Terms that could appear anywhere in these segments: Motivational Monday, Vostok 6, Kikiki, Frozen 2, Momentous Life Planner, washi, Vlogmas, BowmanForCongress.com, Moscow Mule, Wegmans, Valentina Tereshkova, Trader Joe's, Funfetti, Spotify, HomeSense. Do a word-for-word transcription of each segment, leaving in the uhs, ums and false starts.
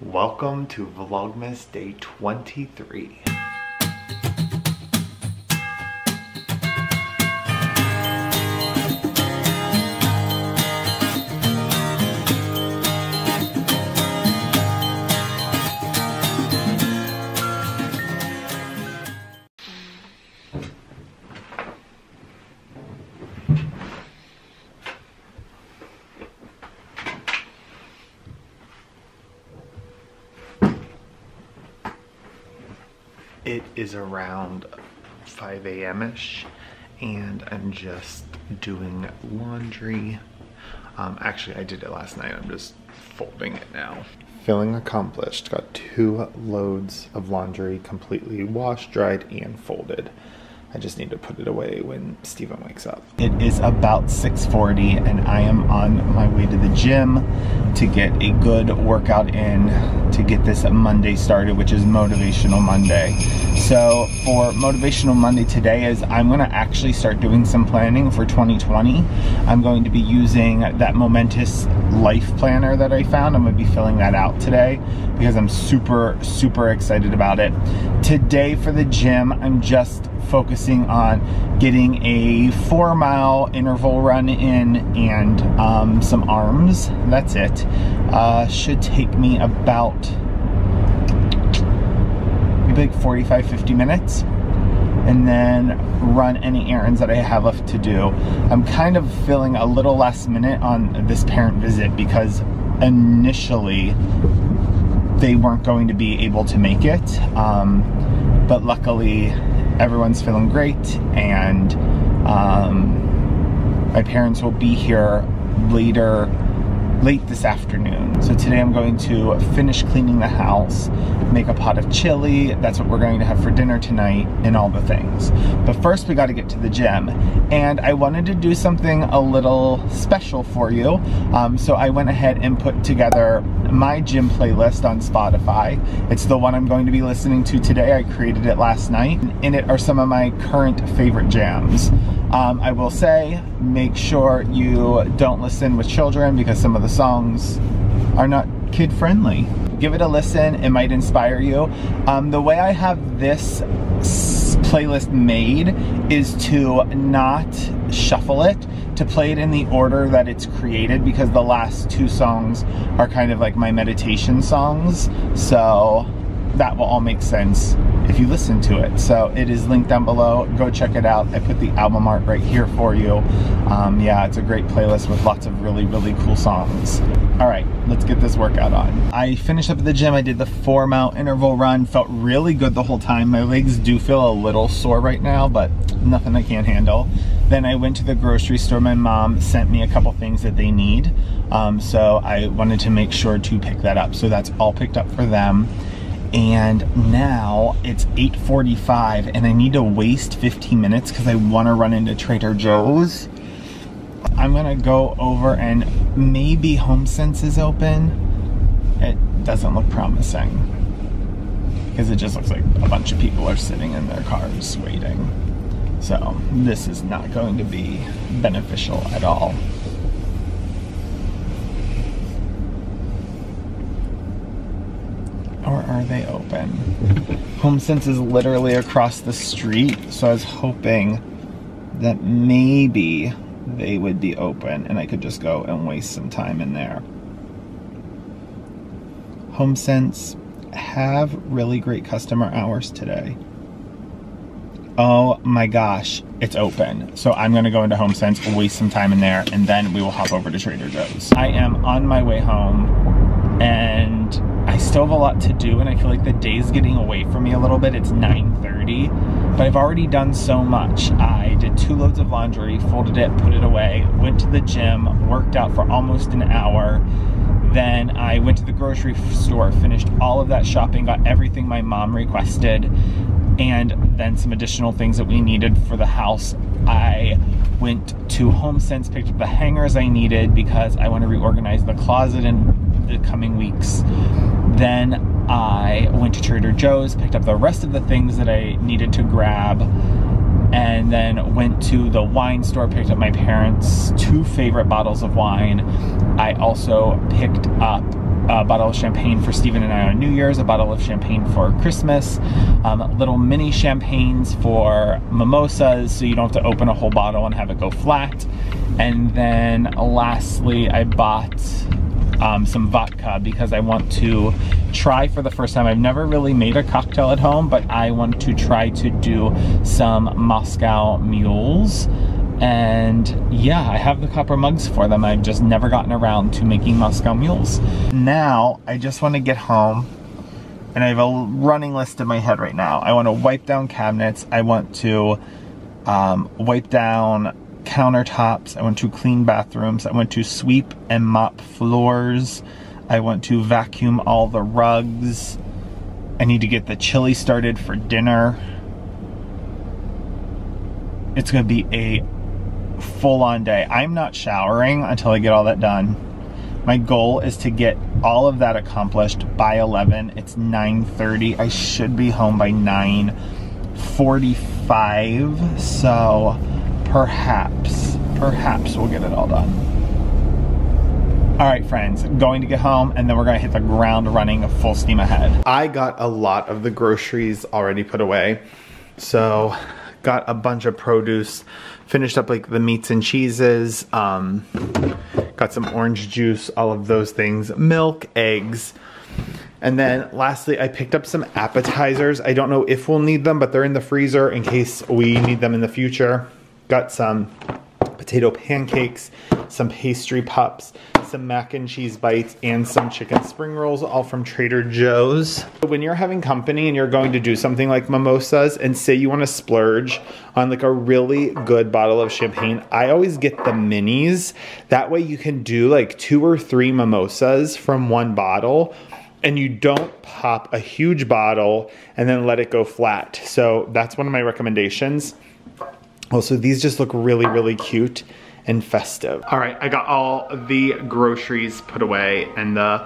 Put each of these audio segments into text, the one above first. Welcome to Vlogmas Day twenty-three. It is around five A M ish and I'm just doing laundry. Um, actually, I did it last night. I'm just folding it now. Filling accomplished. Got two loads of laundry completely washed, dried, and folded. I just need to put it away when Steven wakes up. It is about six forty and I am on my way to the gym to get a good workout in to get this Monday started, which is Motivational Monday. So for Motivational Monday today is I'm gonna actually start doing some planning for twenty twenty. I'm going to be using that Momentous Life Planner that I found. I'm gonna be filling that out today because I'm super, super excited about it. Today for the gym, I'm just focused on getting a four mile interval run in and um, some arms. That's it. Uh, should take me about like forty-five, fifty minutes, and then run any errands that I have left to do. I'm kind of feeling a little last minute on this parent visit because initially they weren't going to be able to make it, um, but luckily everyone's feeling great, and um, my parents will be here later, late this afternoon. So today I'm going to finish cleaning the house, make a pot of chili, that's what we're going to have for dinner tonight, and all the things. But first we gotta get to the gym, and I wanted to do something a little special for you, um, so I went ahead and put together my gym playlist on Spotify. It's the one I'm going to be listening to today. I created it last night. In it are some of my current favorite jams. Um, I will say, make sure you don't listen with children because some of the songs are not kid friendly. Give it a listen, it might inspire you. Um, the way I have this playlist made is to not shuffle it, to play it in the order that it's created, because the last two songs are kind of like my meditation songs, so that will all make sense if you listen to it. So it is linked down below, go check it out. I put the album art right here for you. Um, yeah, it's a great playlist with lots of really, really cool songs. All right, let's get this workout on. I finished up at the gym, I did the four mile interval run, felt really good the whole time. My legs do feel a little sore right now, but nothing I can't handle. Then I went to the grocery store. My mom sent me a couple things that they need. Um, so I wanted to make sure to pick that up. So that's all picked up for them. And now it's eight forty-five and I need to waste fifteen minutes because I want to run into Trader Joe's. I'm gonna go over and maybe HomeSense is open. It doesn't look promising because it just looks like a bunch of people are sitting in their cars waiting. So this is not going to be beneficial at all. Or are they open? HomeSense is literally across the street, so I was hoping that maybe they would be open and I could just go and waste some time in there. HomeSense, have really great customer hours today. Oh my gosh, it's open. So I'm gonna go into HomeSense, waste some time in there, and then we will hop over to Trader Joe's. I am on my way home and I still have a lot to do, and I feel like the day's getting away from me a little bit. It's nine thirty, but I've already done so much. I did two loads of laundry, folded it, put it away, went to the gym, worked out for almost an hour. Then I went to the grocery store, finished all of that shopping, got everything my mom requested, and then some additional things that we needed for the house. I went to HomeSense, picked up the hangers I needed because I want to reorganize the closet in the coming weeks. Then I went to Trader Joe's, picked up the rest of the things that I needed to grab, and then went to the wine store, picked up my parents' two favorite bottles of wine. I also picked up a bottle of champagne for Stephen and I on New Year's, a bottle of champagne for Christmas, um, little mini champagnes for mimosas so you don't have to open a whole bottle and have it go flat. And then lastly, I bought um, some vodka because I want to try for the first time. I've never really made a cocktail at home, but I want to try to do some Moscow mules. And yeah, I have the copper mugs for them. I've just never gotten around to making Moscow mules. Now, I just want to get home, and I have a running list in my head right now. I want to wipe down cabinets. I want to um, wipe down countertops. I want to clean bathrooms. I want to sweep and mop floors. I want to vacuum all the rugs. I need to get the chili started for dinner. It's going to be a full-on day. I'm not showering until I get all that done. My goal is to get all of that accomplished by eleven. It's nine thirty. I should be home by nine forty-five. So perhaps, perhaps we'll get it all done. All right, friends, going to get home, and then we're gonna hit the ground running full steam ahead. I got a lot of the groceries already put away. So got a bunch of produce, finished up like the meats and cheeses, um, got some orange juice, all of those things, milk, eggs. And then lastly, I picked up some appetizers. I don't know if we'll need them, but they're in the freezer in case we need them in the future. Got some potato pancakes, some pastry pops, some mac and cheese bites, and some chicken spring rolls, all from Trader Joe's. When you're having company and you're going to do something like mimosas and say you want to splurge on like a really good bottle of champagne, I always get the minis. That way you can do like two or three mimosas from one bottle, and you don't pop a huge bottle and then let it go flat. So that's one of my recommendations. Also, these just look really, really cute and festive. All right, I got all the groceries put away and the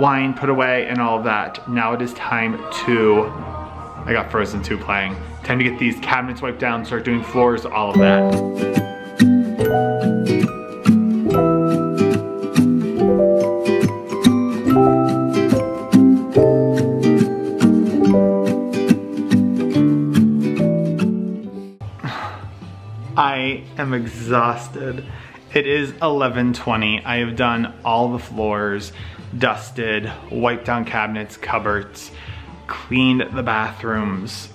wine put away and all that. Now it is time to, I got Frozen two playing. Time to get these cabinets wiped down, start doing floors, all of that. I am exhausted. It is eleven twenty. I have done all the floors, dusted, wiped down cabinets, cupboards, cleaned the bathrooms.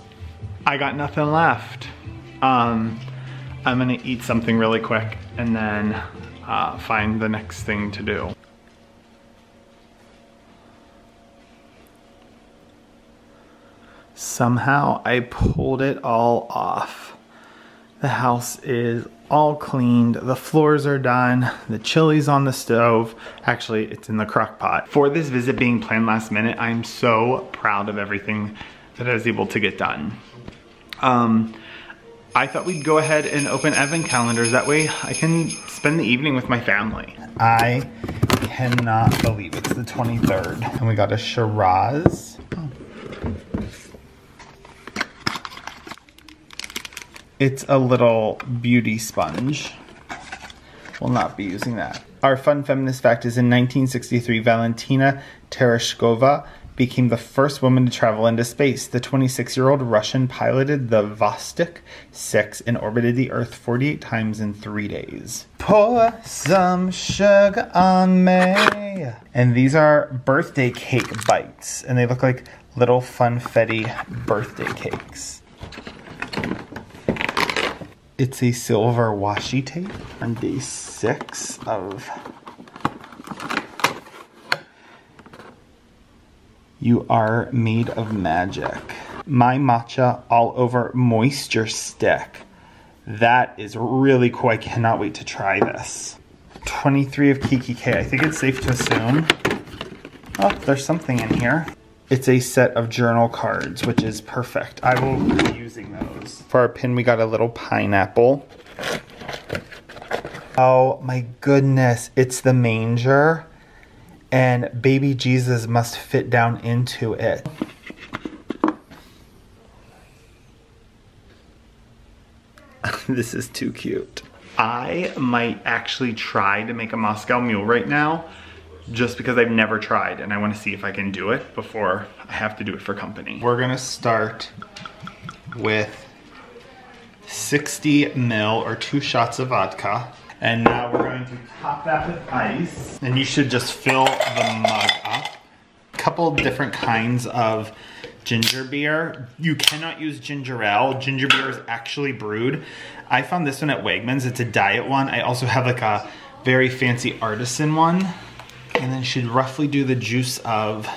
I got nothing left. Um, I'm gonna eat something really quick and then uh, find the next thing to do. Somehow I pulled it all off. The house is all cleaned, the floors are done, the chili's on the stove. Actually, it's in the crock pot. For this visit being planned last minute, I'm so proud of everything that I was able to get done. Um, I thought we'd go ahead and open advent calendars. That way I can spend the evening with my family. I cannot believe it's the twenty-third. And we got a Shiraz. Oh. It's a little beauty sponge. We'll not be using that. Our fun feminist fact is in nineteen sixty-three, Valentina Tereshkova became the first woman to travel into space. The twenty-six-year-old Russian piloted the Vostok six and orbited the Earth forty-eight times in three days. Pour some sugar on me. And these are birthday cake bites, and they look like little Funfetti birthday cakes. It's a silver washi tape on day six of... You are made of magic. My matcha all over moisture stick. That is really cool. I cannot wait to try this. twenty-three of Kikiki. I think it's safe to assume. Oh, there's something in here. It's a set of journal cards, which is perfect. I will be using those. For our pin, we got a little pineapple. Oh my goodness, it's the manger. And baby Jesus must fit down into it. This is too cute. I might actually try to make a Moscow Mule right now. just because I've never tried and I want to see if I can do it before I have to do it for company. We're gonna start with sixty mil or two shots of vodka. And now we're going to top that with ice. And you should just fill the mug up. A couple different kinds of ginger beer. You cannot use ginger ale. Ginger beer is actually brewed. I found this one at Wegmans. It's a diet one. I also have like a very fancy artisan one. And then should roughly do the juice of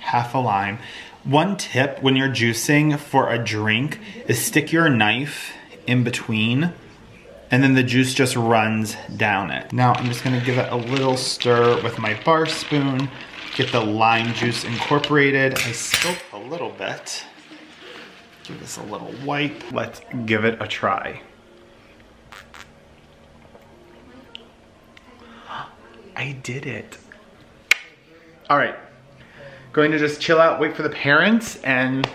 half a lime. One tip when you're juicing for a drink is stick your knife in between and then the juice just runs down it. Now I'm just gonna give it a little stir with my bar spoon, get the lime juice incorporated. I scoop a little bit. Give this a little wipe. Let's give it a try. I did it. All right. Going to just chill out, wait for the parents, and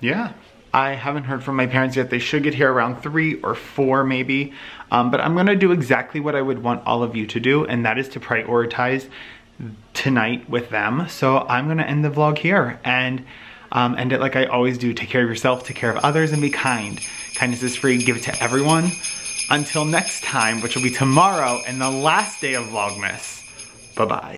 yeah. I haven't heard from my parents yet. They should get here around three or four maybe. Um, but I'm gonna do exactly what I would want all of you to do, and that is to prioritize tonight with them. So I'm gonna end the vlog here and um, end it like I always do. Take care of yourself, take care of others, and be kind. Kindness is free, give it to everyone. Until next time, which will be tomorrow and the last day of Vlogmas. Bye-bye.